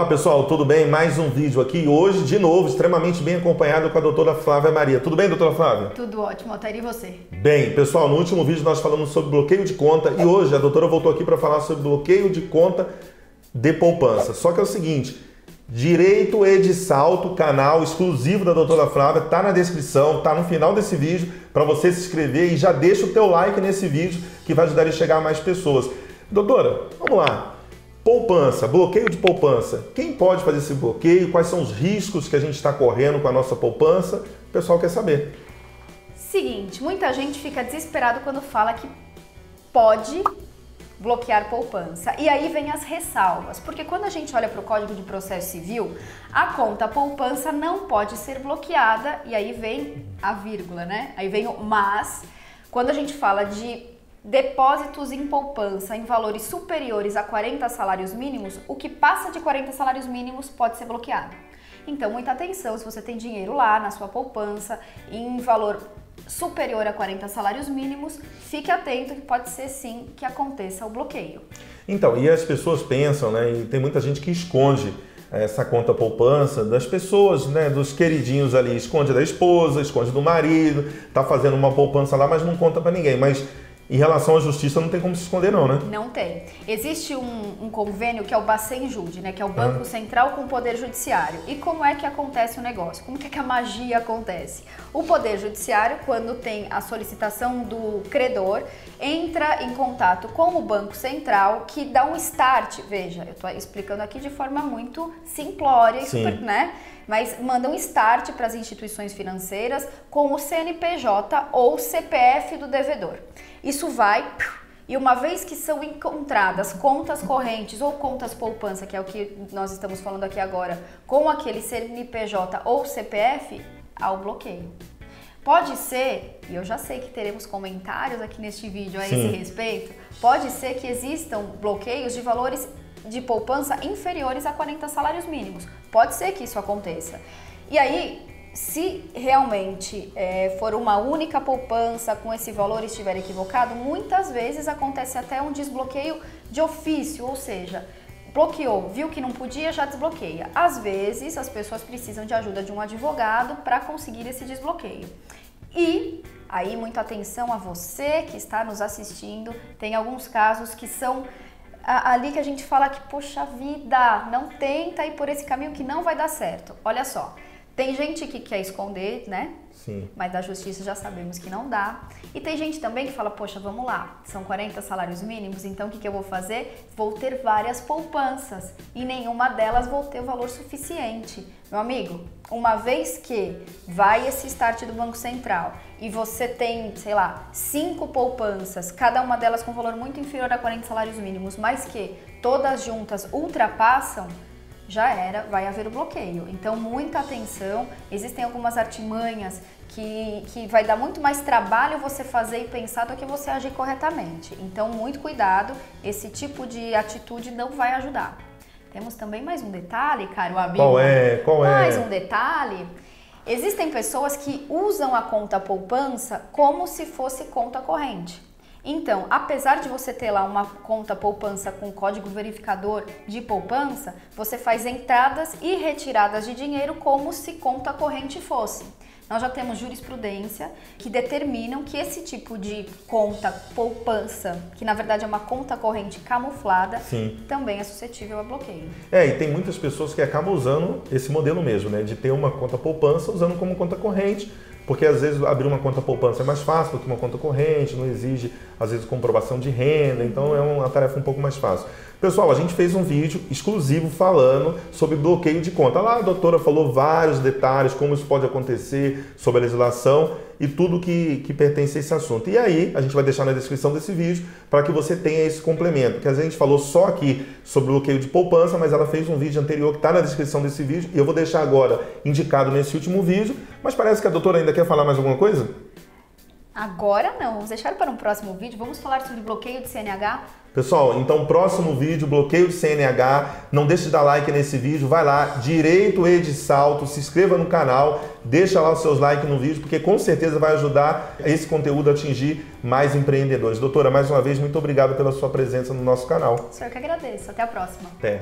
Olá pessoal, tudo bem? Mais um vídeo aqui hoje, de novo, extremamente bem acompanhado com a doutora Flávia Maria. Tudo bem, doutora Flávia? Tudo ótimo, Altair, e você? Bem, pessoal, no último vídeo nós falamos sobre bloqueio de conta e hoje a doutora voltou aqui para falar sobre bloqueio de conta de poupança. Só que é o seguinte, Direito e de Salto, canal exclusivo da doutora Flávia, tá na descrição, tá no final desse vídeo, para você se inscrever e já deixa o teu like nesse vídeo que vai ajudar a chegar a mais pessoas. Doutora, vamos lá. Poupança, bloqueio de poupança. Quem pode fazer esse bloqueio? Quais são os riscos que a gente está correndo com a nossa poupança? O pessoal quer saber. Seguinte, muita gente fica desesperado quando fala que pode bloquear poupança. E aí vem as ressalvas, porque quando a gente olha para o Código de Processo Civil, a conta poupança não pode ser bloqueada, e aí vem a vírgula, né? Aí vem o mas. Quando a gente fala de depósitos em poupança em valores superiores a 40 salários mínimos, o que passa de 40 salários mínimos pode ser bloqueado. Então, muita atenção se você tem dinheiro lá na sua poupança em valor superior a 40 salários mínimos, fique atento que pode ser sim que aconteça o bloqueio. Então, e as pessoas pensam, né, e tem muita gente que esconde essa conta poupança das pessoas, né, dos queridinhos ali, esconde da esposa, esconde do marido, tá fazendo uma poupança lá, mas não conta para ninguém, mas em relação à justiça, não tem como se esconder não, né? Não tem. Existe um convênio que é o Bacen-Jud, né? Que é o Banco Central com o Poder Judiciário. E como é que acontece o negócio? Como que a magia acontece? O Poder Judiciário, quando tem a solicitação do credor, entra em contato com o Banco Central, que dá um start. Veja, eu estou explicando aqui de forma muito simplória, né? Mas manda um start para as instituições financeiras com o CNPJ ou CPF do devedor. Isso vai, e uma vez que são encontradas contas correntes ou contas poupança, que é o que nós estamos falando aqui agora, com aquele CNPJ ou CPF, há o bloqueio. Pode ser, e eu já sei que teremos comentários aqui neste vídeo a esse respeito, pode ser que existam bloqueios de valores de poupança inferiores a 40 salários mínimos. Pode ser que isso aconteça. E aí, se realmente for uma única poupança com esse valor estiver equivocado, muitas vezes acontece até um desbloqueio de ofício, ou seja, bloqueou, viu que não podia, já desbloqueia. Às vezes, as pessoas precisam de ajuda de um advogado para conseguir esse desbloqueio. E aí, muita atenção a você que está nos assistindo, tem alguns casos que são ali que a gente fala que, poxa vida, não tenta ir por esse caminho que não vai dar certo. Olha só, tem gente que quer esconder, né? Sim. Mas da justiça já sabemos que não dá. E tem gente também que fala, poxa, vamos lá, são 40 salários mínimos, então o que eu vou fazer? Vou ter várias poupanças e nenhuma delas vou ter o valor suficiente. Meu amigo, uma vez que vai esse start do Banco Central e você tem, sei lá, 5 poupanças, cada uma delas com valor muito inferior a 40 salários mínimos, mas que todas juntas ultrapassam, já era, vai haver o bloqueio. Então, muita atenção, existem algumas artimanhas que vai dar muito mais trabalho você fazer e pensar do que você agir corretamente. Então, muito cuidado, esse tipo de atitude não vai ajudar. Temos também mais um detalhe, caro amigo. Qual é? Mais um detalhe. Existem pessoas que usam a conta poupança como se fosse conta corrente. Então, apesar de você ter lá uma conta poupança com código verificador de poupança, você faz entradas e retiradas de dinheiro como se conta corrente fosse. Nós já temos jurisprudência que determinam que esse tipo de conta poupança, que na verdade é uma conta corrente camuflada, também é suscetível a bloqueio. É, e tem muitas pessoas que acabam usando esse modelo mesmo, né? De ter uma conta poupança usando como conta corrente, porque às vezes abrir uma conta poupança é mais fácil do que uma conta corrente, não exige, às vezes, comprovação de renda, então é uma tarefa um pouco mais fácil. Pessoal, a gente fez um vídeo exclusivo falando sobre bloqueio de conta. Lá a doutora falou vários detalhes, como isso pode acontecer, sobre a legislação e tudo que pertence a esse assunto. E aí, a gente vai deixar na descrição desse vídeo para que você tenha esse complemento, porque a gente falou só aqui sobre bloqueio de poupança, mas ela fez um vídeo anterior que está na descrição desse vídeo e eu vou deixar agora indicado nesse último vídeo, mas parece que a doutora ainda quer falar mais alguma coisa? Agora não, vamos deixar para um próximo vídeo, vamos falar sobre bloqueio de CNH. Pessoal, então próximo vídeo, bloqueio de CNH, não deixe de dar like nesse vídeo, vai lá, Direito e de Salto, se inscreva no canal, deixa lá os seus likes no vídeo, porque com certeza vai ajudar esse conteúdo a atingir mais empreendedores. Doutora, mais uma vez, muito obrigado pela sua presença no nosso canal. O senhor que agradeço, até a próxima. Até.